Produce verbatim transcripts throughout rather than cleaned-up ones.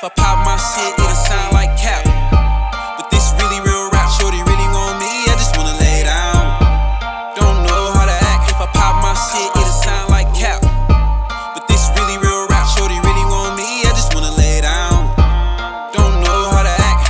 If I pop my shit, it'll sound like cap. But this really real rap, shorty really want me, I just wanna lay down. Don't know how to act. If I pop my shit, it'll sound like cap. But this really real rap, shorty really want me, I just wanna lay down. Don't know how to act.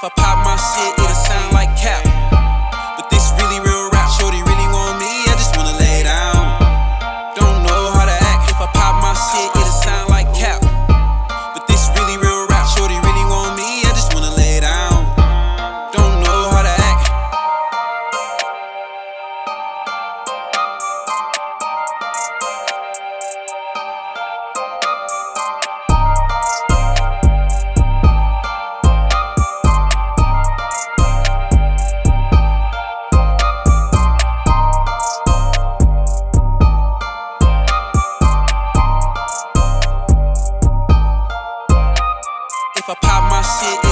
If I pop my shit, it'll sound like cap. But this really real rap, shorty really want me, I just wanna lay down. Don't know how to act. If I pop my shit, it'll sound like cap. But this really real rap, shorty really want me, I just wanna lay down. Don't know how to act. If I pop my shit,